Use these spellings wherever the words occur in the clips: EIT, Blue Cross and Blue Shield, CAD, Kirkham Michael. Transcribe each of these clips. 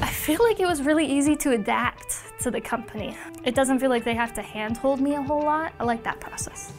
I feel like it was really easy to adapt to the company. It doesn't feel like they have to handhold me a whole lot. I like that process.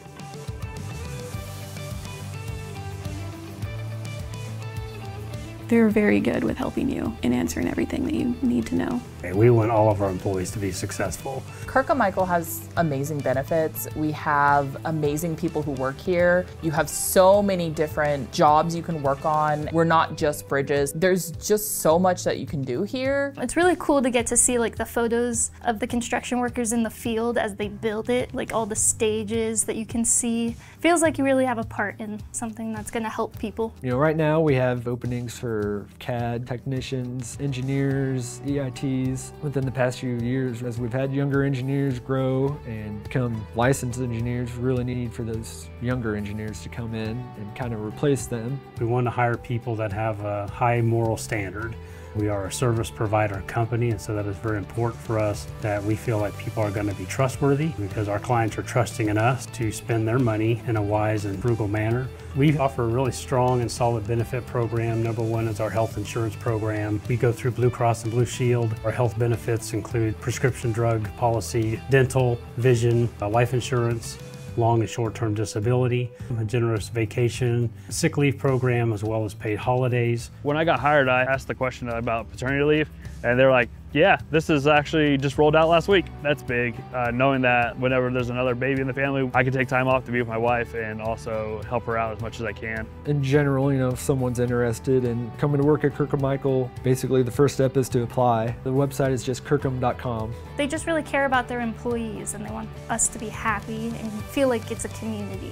They're very good with helping you and answering everything that you need to know. We want all of our employees to be successful. Kirkham Michael has amazing benefits. We have amazing people who work here. You have so many different jobs you can work on. We're not just bridges. There's just so much that you can do here. It's really cool to get to see like the photos of the construction workers in the field as they build it, like all the stages that you can see. Feels like you really have a part in something that's gonna help people. You know, right now we have openings for CAD technicians, engineers, EITs. Within the past few years, as we've had younger engineers grow and become licensed engineers, we really need for those younger engineers to come in and kind of replace them. We want to hire people that have a high moral standard. We are a service provider company, and so that is very important for us that we feel like people are going to be trustworthy because our clients are trusting in us to spend their money in a wise and frugal manner. We offer a really strong and solid benefit program. Number one is our health insurance program. We go through Blue Cross and Blue Shield. Our health benefits include prescription drug policy, dental, vision, life insurance, long and short-term disability, a generous vacation, sick leave program, as well as paid holidays. When I got hired, I asked the question about paternity leave, and they're like, yeah, this is actually just rolled out last week. That's big, knowing that whenever there's another baby in the family, I can take time off to be with my wife and also help her out as much as I can. In general, you know, if someone's interested in coming to work at Kirkham Michael, basically the first step is to apply. The website is just kirkham.com. They just really care about their employees, and they want us to be happy and feel like it's a community.